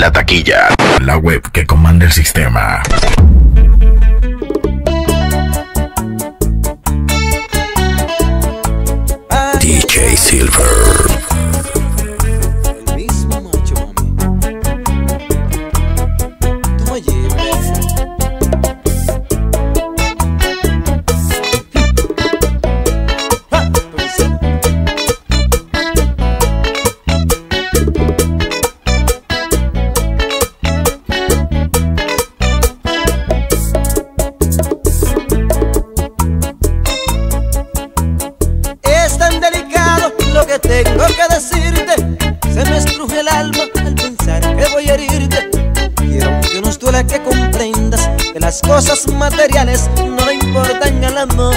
La Taquilla, la web que comanda el sistema. DJ Silver. Tengo que decirte, se me estruje el alma al pensar que voy a herirte. Quiero que nos duela que comprendas que las cosas materiales no le importan al amor.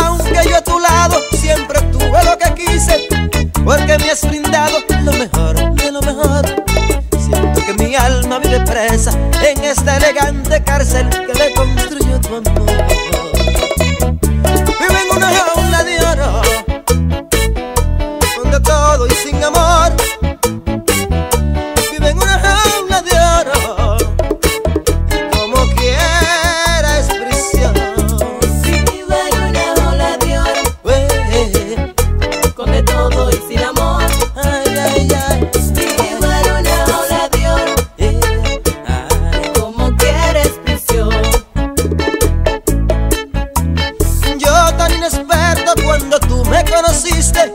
Aunque yo a tu lado siempre tuve lo que quise, porque me has brindado lo mejor de lo mejor. Siento que mi alma vive presa en esta elegante cárcel que le construyó tu amor. Vivo en una jaula de oro, de todo y sin amor. Vive en una jaula de oro y como quiera es prisión. Vive en una jaula de oro, con de todo y sin amor. Ay, ay, ay. Vive en una jaula de oro, ay, como quiera es prisión. Yo tan inexperto cuando tú me conociste,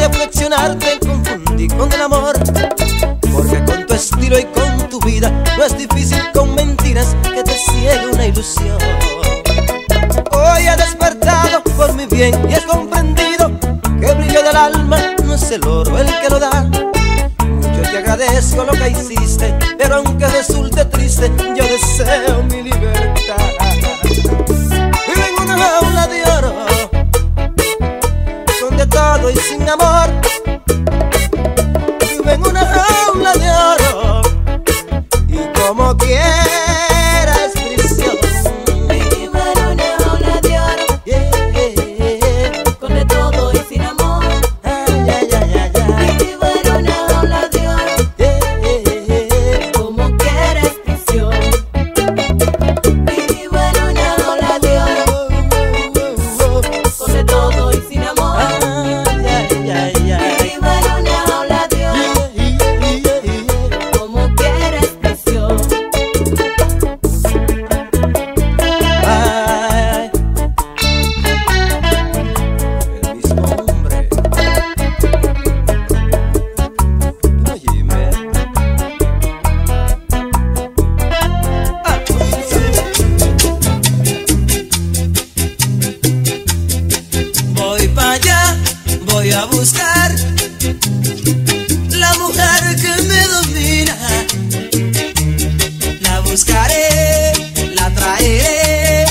reflexionarte confundí con el amor, porque con tu estilo y con tu vida no es difícil con mentiras que te ciegue una ilusión. Hoy he despertado por mi bien y he comprendido que el brillo del alma no es el oro el que lo da. Yo te agradezco lo que hiciste, pero aunque resulte triste, yo deseo mi libertad. Vivo en una jaula de oro, de todo y sin amor. Vivo en una jaula de oro y como quiera es prisión. Vivo en una jaula de oro, con de todo y sin amor. Ay, ay, ay, ay. Vivo en una jaula de oro, como quiera es prisión. Vivo en una jaula de oro, con de todo y sin amor. Voy a buscar la mujer que me domina. La buscaré, la traeré,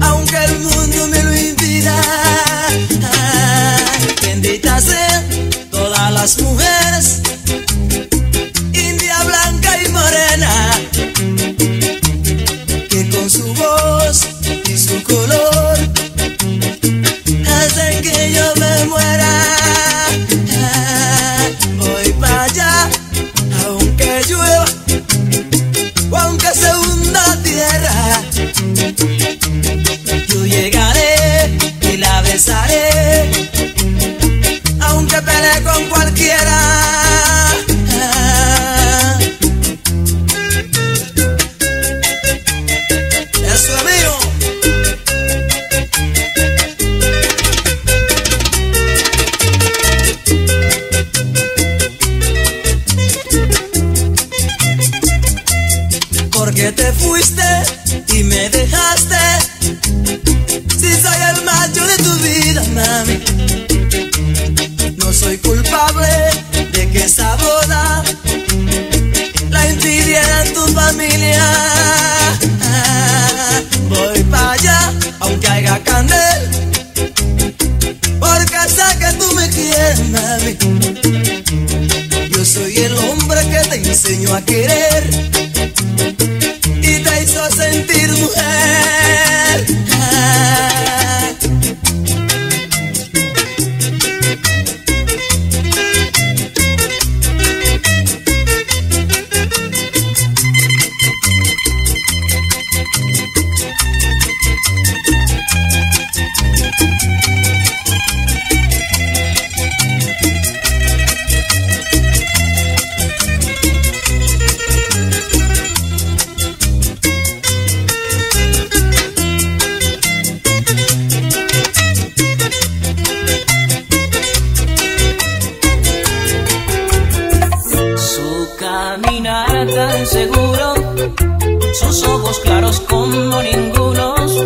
aunque el mundo me lo impida. Bendita sean todas las mujeres, india, blanca y morena, que con su voz y su color con cualquiera. Eso es mío. Porque te fuiste y me dejaste, si soy el macho de tu vida, mami. Soy culpable de que esa boda la impidiera tu familia. Voy para allá, aunque haya candel, porque sé que tú me quieres, mami. Yo soy el hombre que te enseñó a querer y te hizo sentir mujer. caminar tan seguro, sus ojos claros como ningunos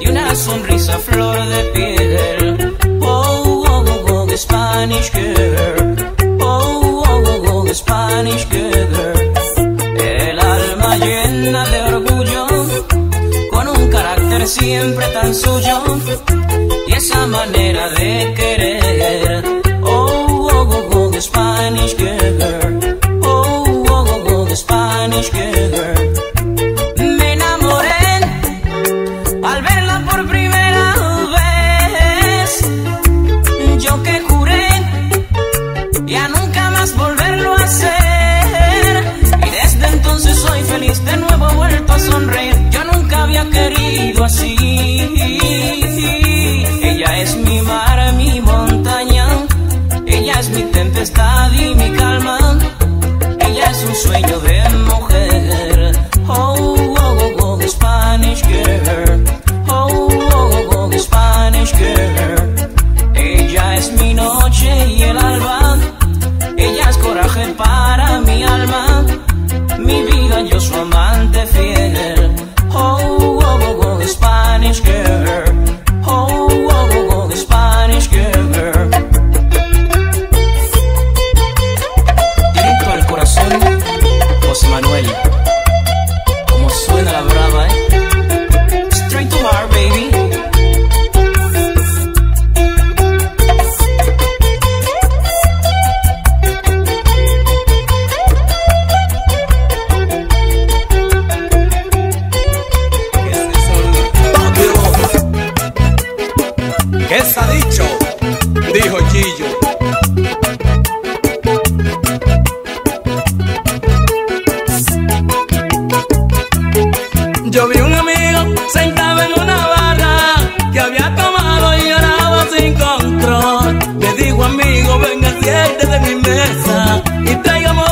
y una sonrisa flor de piel. Oh, oh, oh, oh, Spanish girl. Oh, oh, oh, oh, Spanish girl. El alma llena de orgullo, con un carácter siempre tan suyo y esa manera de querer. Oh, oh, oh, oh, Spanish girl. Spanish girl. Me enamoré al verla por primera vez. Yo que juré ya nunca más volverlo a hacer. Y desde entonces soy feliz, de nuevo he vuelto a sonreír. Yo nunca había querido así. Ella es mi mar, mi montaña. Ella es mi tempestad y mi calma. Ella es un sueño de mujer. Oh, oh, oh, oh, Spanish girl. Oh, oh, oh, Spanish girl. Ella es mi noche y el alba. Ella es coraje para mi alma. Mi vida, yo su amante fiel. Oh, oh, oh, oh, Spanish girl. Oh, oh, oh, oh, Spanish girl. Manuel, como suena la brava, ¿eh? Straight to our baby. ¿Qué se ha dicho? Dijo Gillo. Yo vi un amigo sentado en una barra que había tomado y lloraba sin control. Le digo, amigo, venga, siéntese en mi mesa y traigamos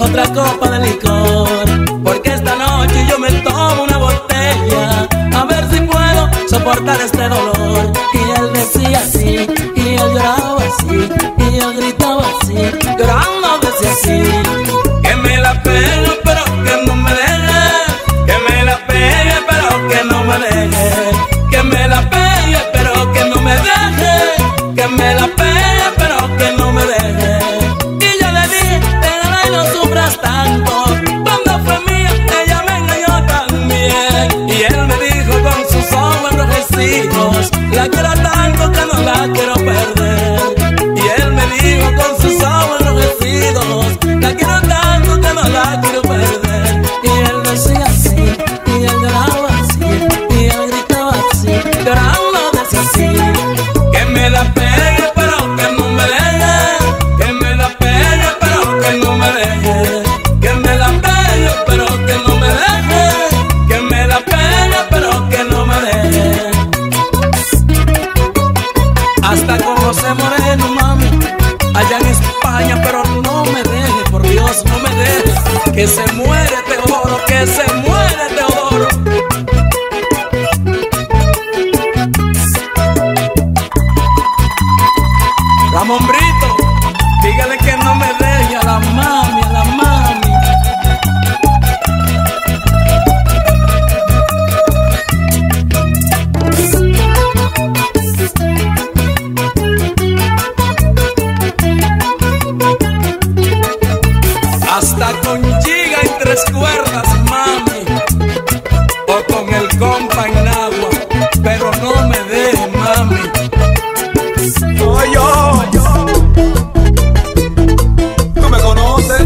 otra copa de licor, porque esta noche yo me tomo una botella a ver si puedo soportar este dolor. Y él decía así, y yo lloraba así, y yo gritaba así, llorando decía así, que me la pela pero que no me deje. Que no me deje, que me la pegue, pero que no me deje, que me la pegue, pero que no me deje. Y yo le dije, déjala y no sufras tanto. Cuando fue mía, ella me engañó también. Y él me dijo con sus ojos enrojecidos, la quiero tanto que no la quiero perder. Y él me dijo con sus ojos enrojecidos, la quiero tanto que no la quiero perder. Y él decía así, y él lloraba así, y él gritaba así, llorando decía así, que me la pegue pero que no me deje, que me la pegue pero que no me deje, que me la pegue pero que no me deje, que me la pegue pero que no me deje. Hasta conoce moreno, mami, allá en España, pero no me deje, por Dios, no me dejes, que se muere Teodoro, que se muere Teodoro. Ramón Brito, dígale que no me deje a la mami, a la mami. Hasta con giga y tres cuerdas, mami, o con el compa en agua, pero no me deje, mami. Oye, oye, tú me conoces.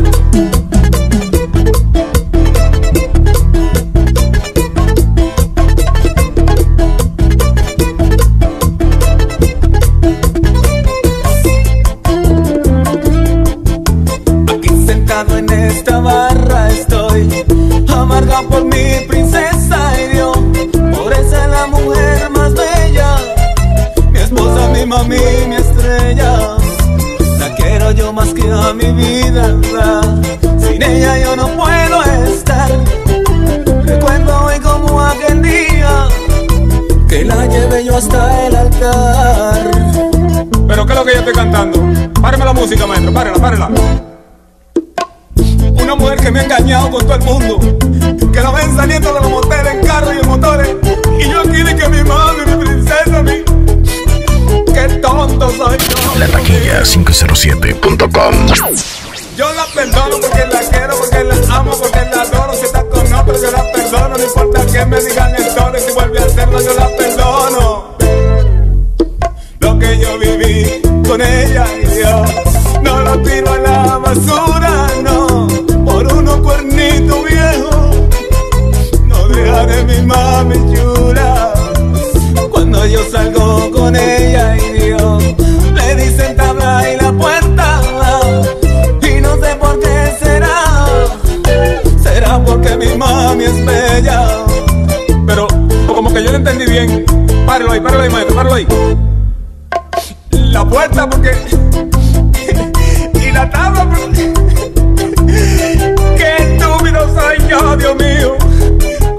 Por mi princesa y Dios, por esa es la mujer más bella, mi esposa, mi mami, mi estrella. La quiero yo más que a mi vida, sin ella yo no puedo estar. Recuerdo hoy como aquel día que la llevé yo hasta el altar. Pero qué es lo que yo estoy cantando. Páreme la música, maestro, párela, párela. que me he engañado con todo el mundo, que lo ven saliendo de los moteles en carros y en motores, y yo aquí de que mi madre, mi princesa, mi... Qué tonto soy yo. La Taquilla 507.com. Yo la perdono porque la quiero, porque la amo, porque la adoro. Si está con otro yo la perdono, no importa que me digan el tono. Si vuelve a hacerlo yo la perdono. Lo que yo viví con ella y yo no lo tiro a la basura, no. Por unos cuernitos viejos no dejaré mi mami chula. Cuando yo salgo con ella y Dios le dicen tabla y la puerta, y no sé por qué será. Será porque mi mami es bella. Pero como que yo no entendí bien. Páralo ahí, maestro, páralo ahí. La puerta porque... y la tabla porque... Qué estúpido soy yo, Dios mío.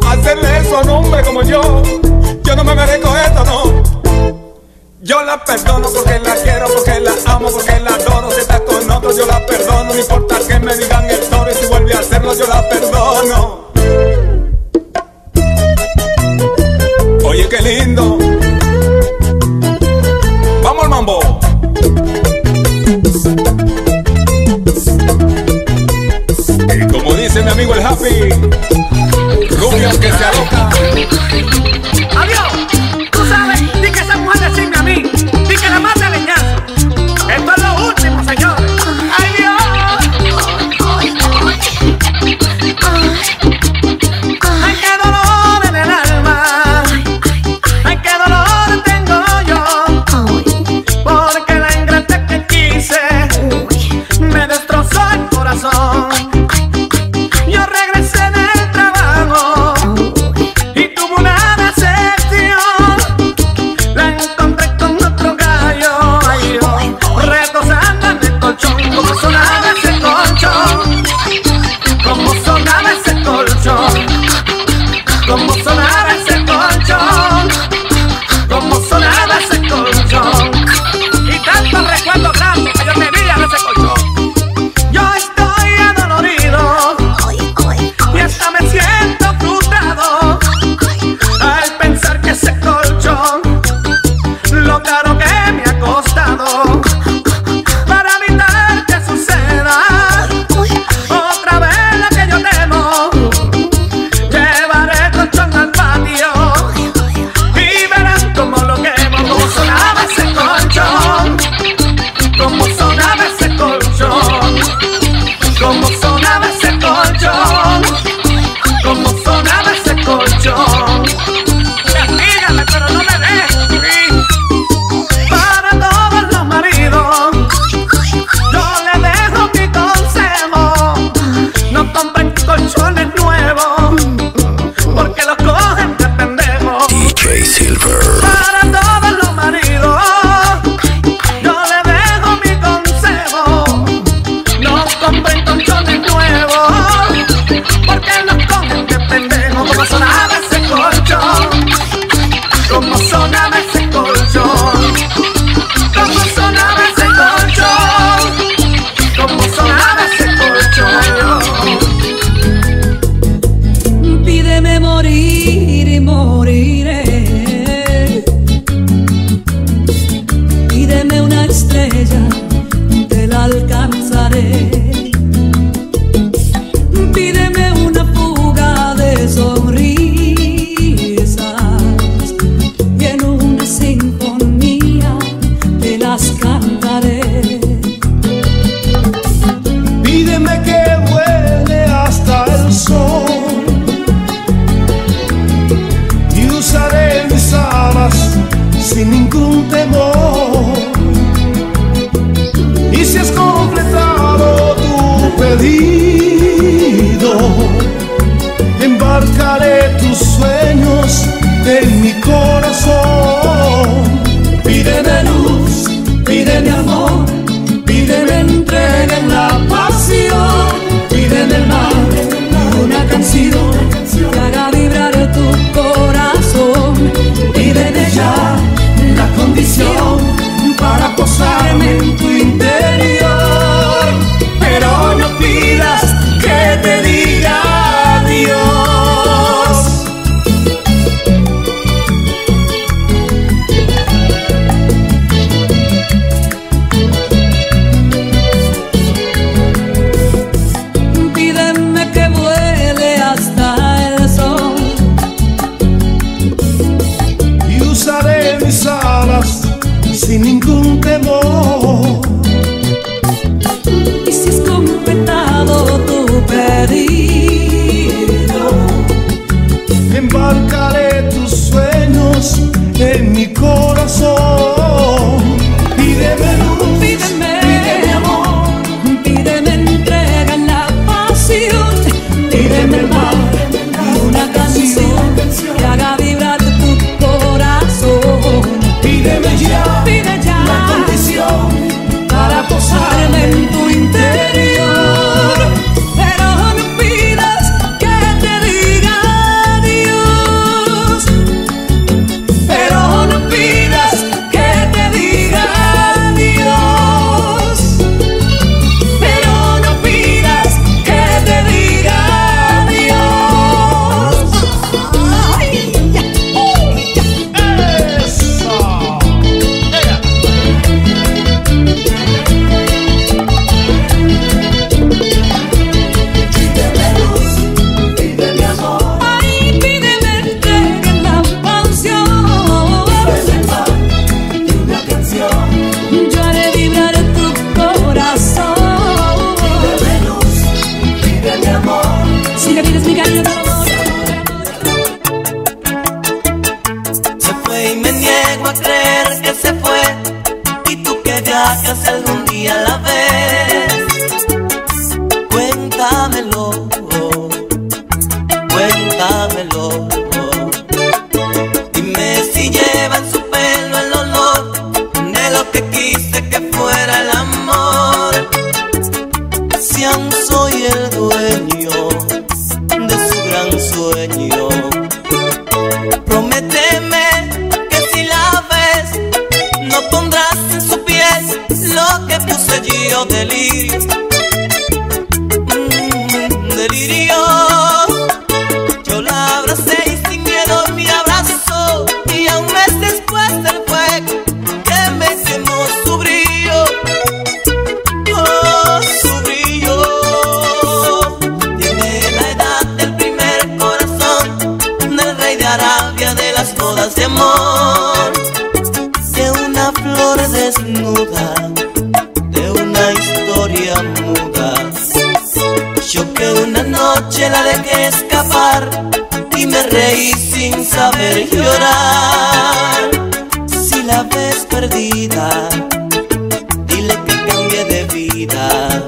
Hacerle eso a un hombre como yo. Yo no me merezco esto, no. Yo la perdono porque la quiero, porque la amo, porque la adoro. Si está con otro yo la perdono, no importa que me digan el toro. Y si vuelve a hacerlo yo la perdono. Oye, qué lindo. Vamos al mambo. Y como dice mi amigo el Happy, rubias que se alocan. DJ Silver. Para todos los maridos yo le dejo mi consejo. No compren colchones nuevos porque nos cogen de pendejo. Como sonaba ese colchón, como sonaba ese colchón, como sonaba ese colchón, como sonaba ese colchón. Pídeme morir y moriré. Pídeme una fuga de sonrisas y en una sinfonía te las cantaré. Pídeme que vuele hasta el sol y usaré mis alas sin ningún temor. Y si es completado tu pedido, embarcaré tus sueños en mi corazón. Pídeme luz, pídeme amor, pídeme entrega en la pasión. Pídeme el mar y una canción para vibrar tu corazón. Pídeme ya la condición para posarme en tu interior. Pero no pidas soy el dueño de su gran sueño. Prométeme que si la ves no pondrás en su piel lo que puse yo de lirio. La dejé escapar y me reí sin saber llorar. Si la ves perdida, dile que cambie de vida.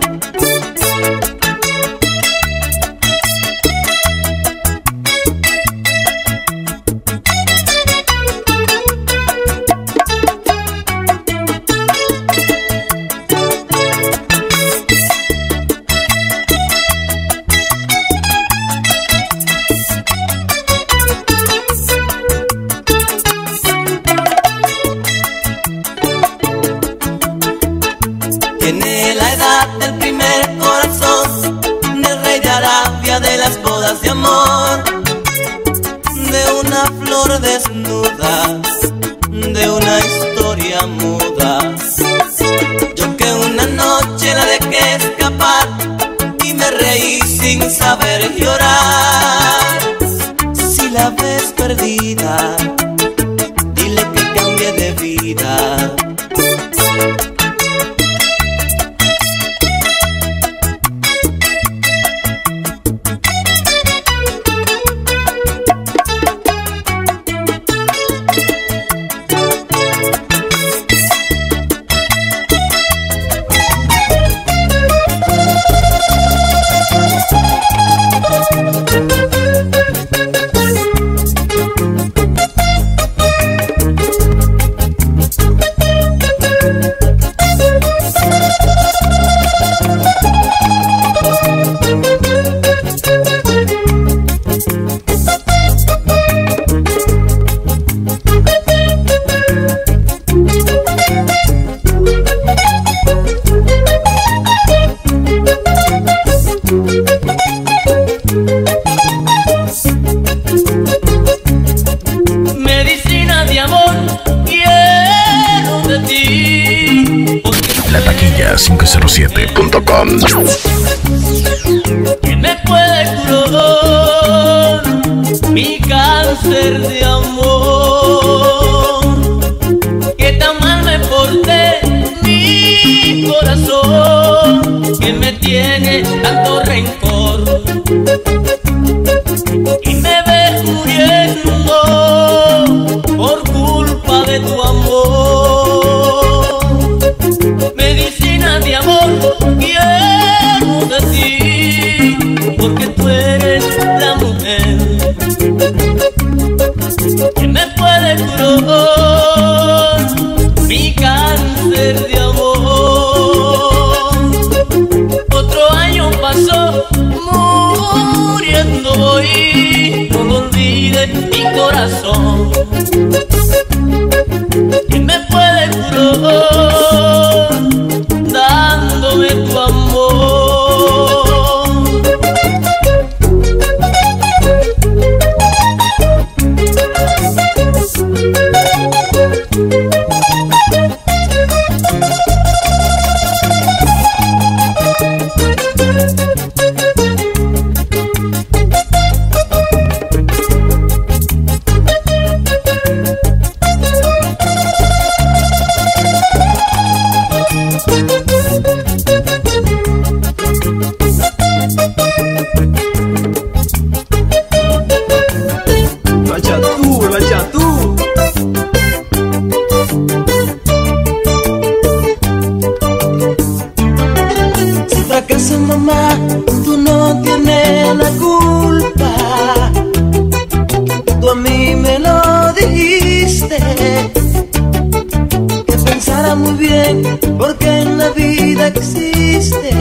Porque en la vida existe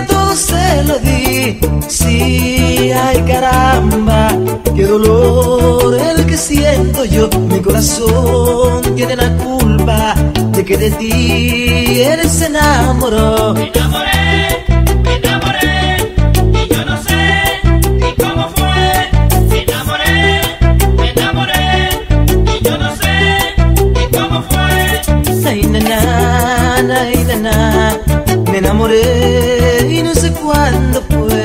a todos se lo di. Sí, ay caramba, qué dolor el que siento yo. Mi corazón tiene la culpa de que de ti él se enamoró. Me enamoré, me enamoré, y yo no sé ni cómo fue. Me enamoré, me enamoré, y yo no sé ni cómo fue. Ay, na, na, na, na, na. Me enamoré y no sé cuándo fue.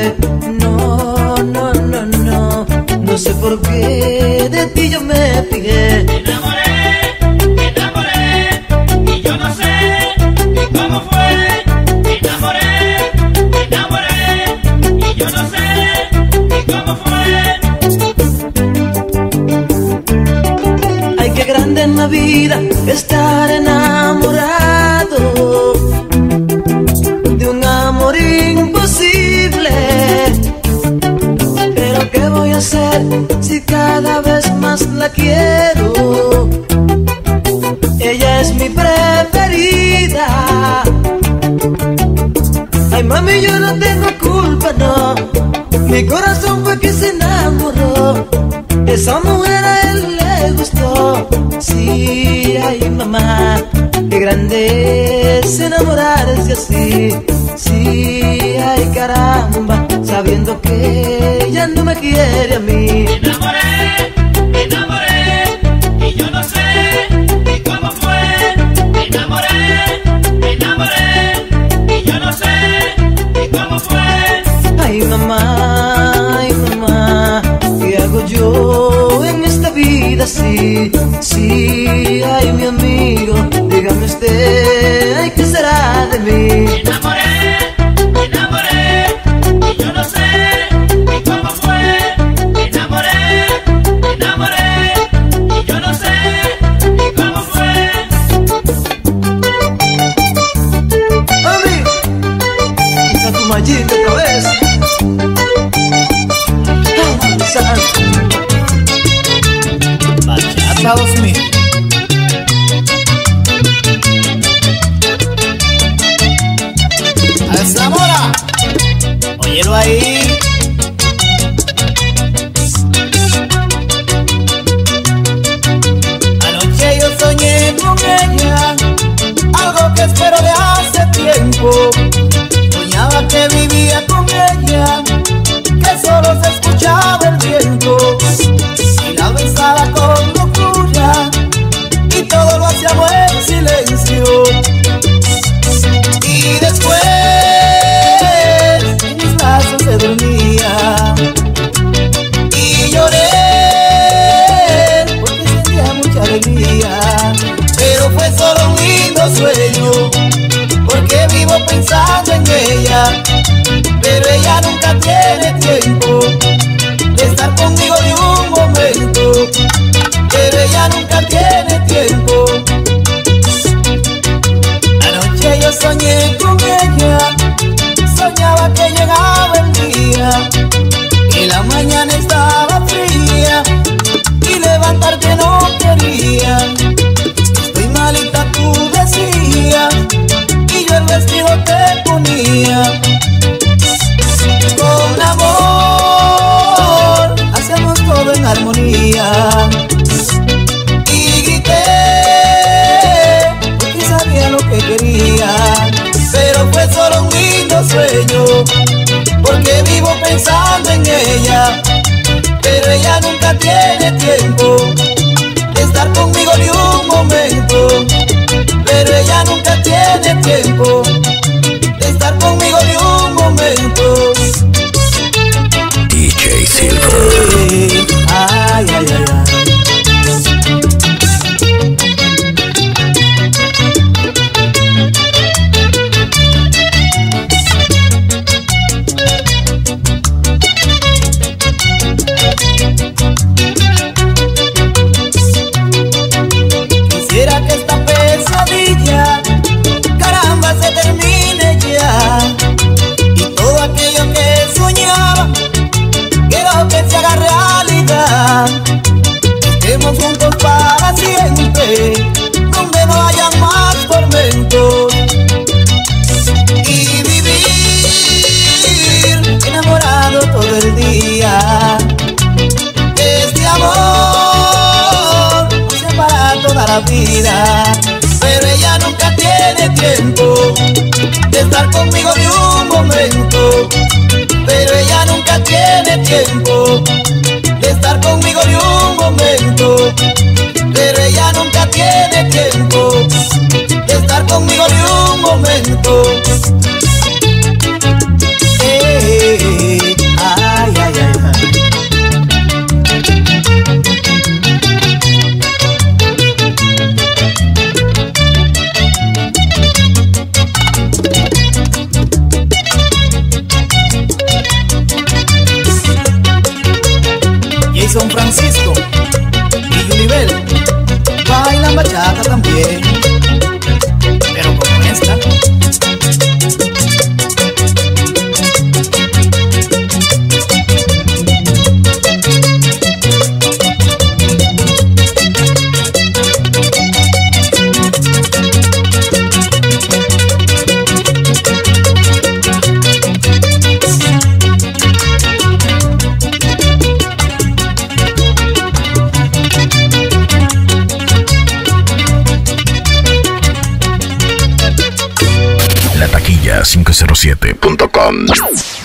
No, no, no, no. No sé por qué de ti yo me fijé. Me enamoré y yo no sé ni cómo fue. Me enamoré y yo no sé ni cómo fue. Ay, qué grande en la vida estar enamorado. Si cada vez más la quiero, ella es mi preferida. Ay mami, yo no tengo culpa, no. Mi corazón fue que se enamoró. Esa mujer a él le gustó. Sí, ay mamá, qué grande es enamorarse así. Sí, ay caramba, sabiendo que ella no me quiere a mí. Me enamoré, y yo no sé ni cómo fue. Me enamoré, y yo no sé ni cómo fue. Ay mamá, ¿qué hago yo en esta vida así? Sí, ay mi amigo, dígame usted, ay, ¿qué será de mí? Me enamoré, y yo no sé ni cómo fue. Me enamoré, y yo no sé ni cómo fue. ¡Mami! ¡Está tu mallita otra vez! ¡Bachata 2000! ¡Zamora! ¡Óyelo ahí! Anoche yo soñé con ella, algo que espero de hace tiempo. Soñaba que vivía con ella, que solo se escuchaba el viento. Y la besaba con locura, y todo lo hacíamos en silencio. Y después se dormía y lloré porque sentía mucha alegría, pero fue solo un lindo sueño porque vivo pensando en ella, pero ella nunca tiene tiempo de estar conmigo ni un momento, pero ella nunca tiene tiempo. Anoche yo soñé con ella, soñaba que llegaba el día y la mañana estaba fría y levantarte no quería. Estoy malita, tú decías, y yo el vestido te ponía. Con amor hacemos todo en armonía. Y grité porque sabía lo que quería, pero fue solo un lindo sueño porque vivo pensando en ella, pero ella nunca tiene tiempo de estar conmigo ni un momento, pero ella nunca tiene tiempo de estar conmigo ni un momento. DJ Silver. Ay, ay, ay, ay. Caramba, se termina. la vida, pero ella nunca tiene tiempo de estar conmigo ni un momento. Pero ella nunca tiene tiempo de estar conmigo ni un momento. Pero ella nunca tiene tiempo de estar conmigo ni un momento. Don Francisco y Yulibel bailan bachata también, pero como esta. La Taquilla 507.com